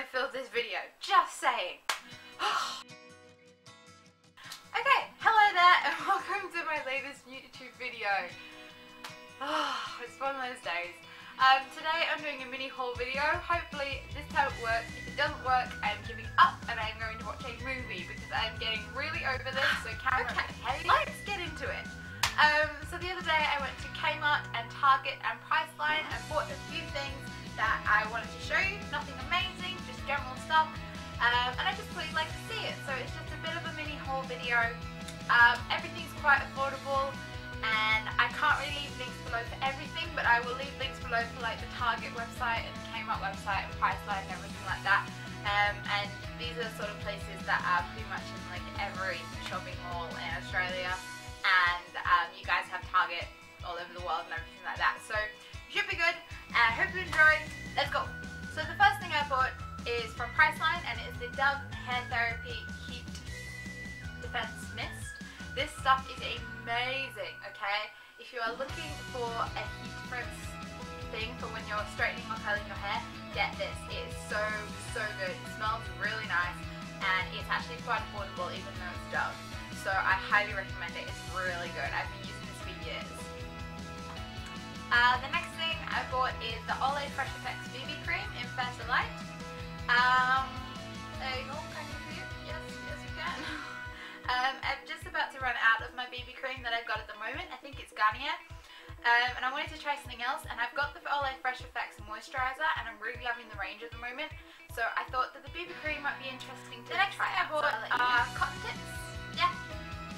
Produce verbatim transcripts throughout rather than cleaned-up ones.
I filmed this video, just saying. Okay, hello there and welcome to my latest YouTube video. Oh, it's one of those days. Um, today I'm doing a mini haul video. Hopefully this time it works. If it doesn't work, I'm giving up and I'm going to watch a movie because I'm getting really over this. So camera, okay, let's get into it. Um, so the other day I went to K-Mart and Target and Priceline and bought a few things that I wanted to show you. Nothing amazing, just general stuff. Um, and I just really like to see it. So it's just a bit of a mini haul video. Um, everything's quite affordable. And I can't really leave links below for everything, but I will leave links below for like the Target website and the Kmart website and Priceline and everything like that. Um, and these are the sort of places that are pretty much in like every shopping mall in Australia. And um, you guys have Target all over the world and everything like that. So it should be good. I uh, hope you enjoy. Let's go. So the first thing I bought is from Priceline, and it is the Dove Hair Therapy Heat Defense Mist. This stuff is amazing, okay? If you are looking for a heat difference thing for when you're straightening or curling your hair, get this. It is so, so good. It smells really nice and it's actually quite affordable even though it's Dove. So I highly recommend it. It's really good. I've been using this for years. Uh, the next thing I bought is the Olay Fresh Effects B B Cream in First Light. Um, there you go. Can you see it? Yes, yes you can. Um, I'm just about to run out of my B B cream that I've got at the moment. I think it's Garnier. Um, and I wanted to try something else, and I've got the Olay Fresh Effects Moisturiser, and I'm really loving the range at the moment. So I thought that the B B cream might be interesting to try. The next thing I bought are cotton tips. Yeah,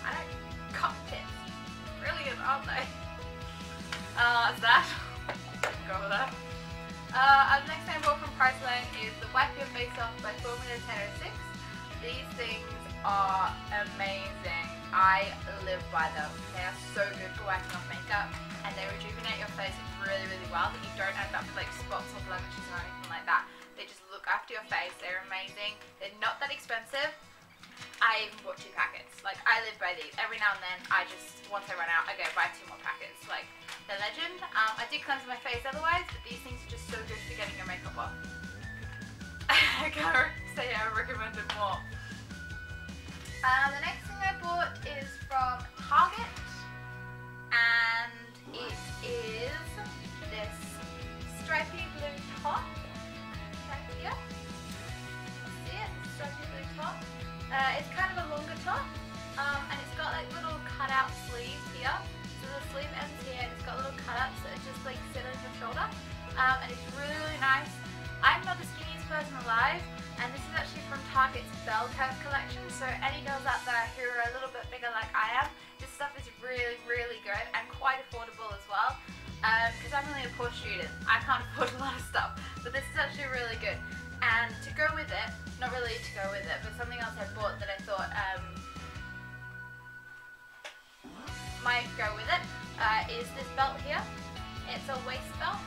I don't know. Cotton tips. Brilliant, aren't they? Uh, that's that. Go with that. Uh, the next thing I bought from Priceline is the Wipe Your Face Off by Formula ten oh six. These things are amazing. I live by them. They are so good for wiping off makeup, and they rejuvenate your face really, really well, that you don't end up with like spots or blemishes or anything like that. They just look after your face. They're amazing. They're not that expensive. I even bought two packets. Like, I live by these. Every now and then, I just, once I run out, I go buy two more packets. Like, they're legend. Um, I do cleanse my face otherwise, but these things are just so good for getting your makeup off. I can't say I recommend them more. Uh, the next thing I bought is from Target, and it is this stripy blue top, right here. See it? Stripy blue top. Uh, it's kind of a longer top, um, and it's got like little cutout sleeves here. So the sleeve ends here, and it's got little cutouts that are just like sit on your shoulder, um, and it's really, really nice. I'm not the skinniest person alive, and this is actually from Target's Bell Curve collection, so any girls out there who are a little bit bigger like I am, this stuff is really, really good and quite affordable as well, because um, I'm really a poor student. I can't afford a lot of stuff, but this is actually really good. And to go with it, not really to go with it, but something else I bought that I thought um, might go with it, uh, is this belt here. It's a waist belt,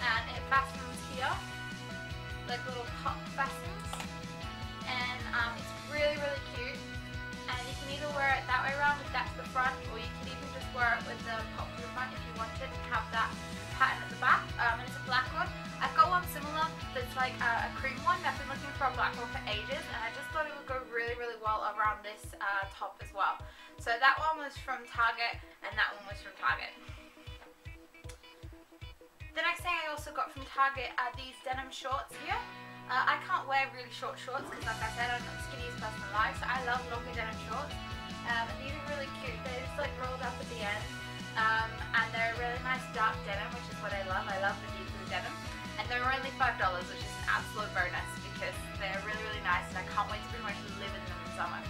and it fastens here, like little pop fastens, and um, it's really, really cute, and you can either wear it that way around if that's the front, or you can even just wear it with the pop to the front if you want it and have that pattern at the back. Um, and it's a black one. I've got one similar that's like a, a cream one. I've been looking for a black one for ages, and I just thought it would go really, really well around this uh, top as well. So that one was from Target, and that one was from Target. The next thing I also got from Target are these denim shorts here. Uh, I can't wear really short shorts because, like I said, I'm not the skinniest person alive, so I love longer denim shorts. Um, and these are really cute. They're just like rolled up at the end, um, and they're a really nice dark denim, which is what I love. I love the deep blue denim, and they're only five dollars, which is an absolute bonus because they're really, really nice, and I can't wait to pretty much live in them in summer.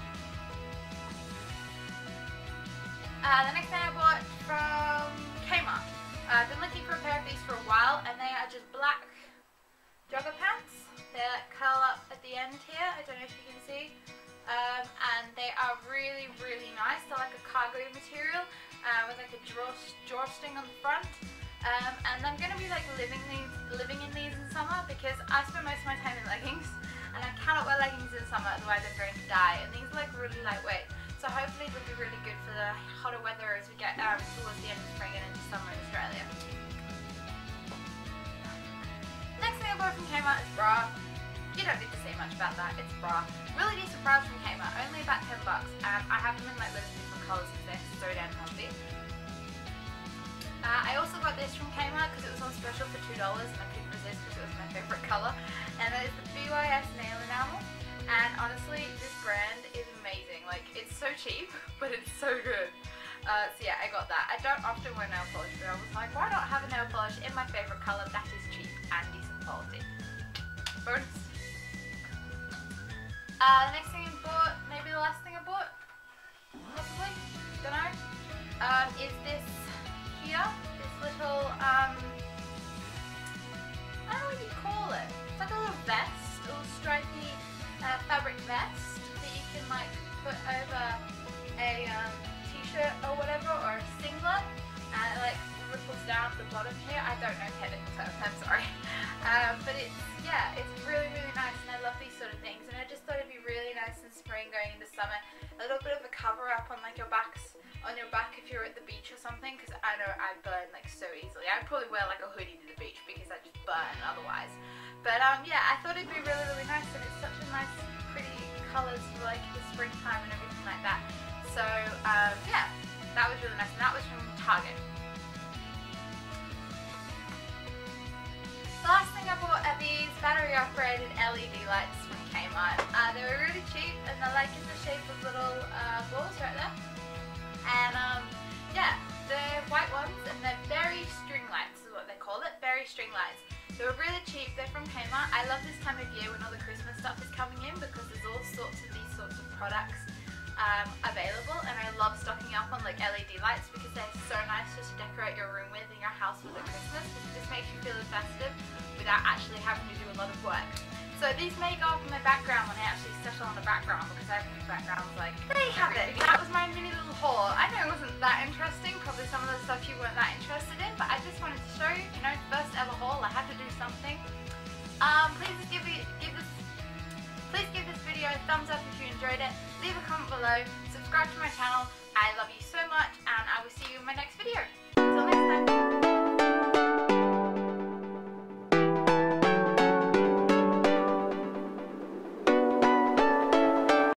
Uh, the next thing I bought from Kmart. Uh, I've been looking for a pair of these for a while, and they are just black jogger pants. They like curl up at the end here, I don't know if you can see, um, and they are really, really nice. They're like a cargo material uh, with like a draw, drawstring on the front, um, and I'm going to be like living, these, living in these in summer because I spend most of my time in leggings, and I cannot wear leggings in summer, otherwise I'm going to die, and these are like really lightweight. So hopefully it will be really good for the hotter weather as we get um, towards the end of spring and into summer in Australia. Next thing I bought from Kmart is bra. You don't need to say much about that, it's a bra. Really decent bras from K-Mart, only about ten bucks. Um, I have them in like loads of different colours because they're so damn comfy. Uh, I also got this from K-Mart because it was on special for two dollars and I couldn't resist because it was my favourite colour. And that is the B Y S nail enamel. And honestly, this brand is amazing. Like, it's so cheap, but it's so good. Uh, so yeah, I got that. I don't often wear nail polish, but I was like, why not have a nail polish in my favourite colour that is cheap and decent quality? Bonus. Uh, the next thing I bought, maybe the last thing I bought, possibly, don't know, um, is this here, this little, um, I don't know what you call it, it's like a little vest, a little stripy uh, fabric vest that you can like put over a um, t-shirt or whatever, or a singlet, and it like ripples down the bottom here. I don't know technical terms, I'm sorry, um, but it's, yeah, it's really, really nice, and I love these sort of things, and I just thought it'd be really nice in spring going into summer, a little bit of a cover up on like your backs, on your back if you're at the beach or something, because I know I burn like so easily. I'd probably wear like a hoodie to the beach because I just burn otherwise, but um, yeah, I thought it'd be really, really nice, and it's such a nice, pretty colours for like the springtime and everything like that, so um, yeah, that was really nice, and that was from Target. The last thing I bought are these battery operated L E D lights from Kmart. Uh, they were really cheap and they're like in the shape of little uh, balls right there. And um, yeah, they're white ones and they're berry string lights is what they call it, berry string lights. They were really cheap, they're from Kmart. I love this time of year when all the Christmas stuff is coming in because there's all sorts of these sorts of products um, available, and I love stocking up on like L E D lights because they're so nice just to decorate your room with and your house with at Christmas. It just makes you feel festive without actually having to do a lot of work. So these may go up in my background when I actually settle on the background because I have a new background like they have it. That was my mini little haul. I know it wasn't that interesting, probably some of the stuff you weren't that interested in, but I just wanted to show you, you know, first ever haul, I had to do something. Um, please give it, give this please give this video a thumbs up if you enjoyed it. Leave a comment below, subscribe to my channel. I love you so much, and I will see you in my next video.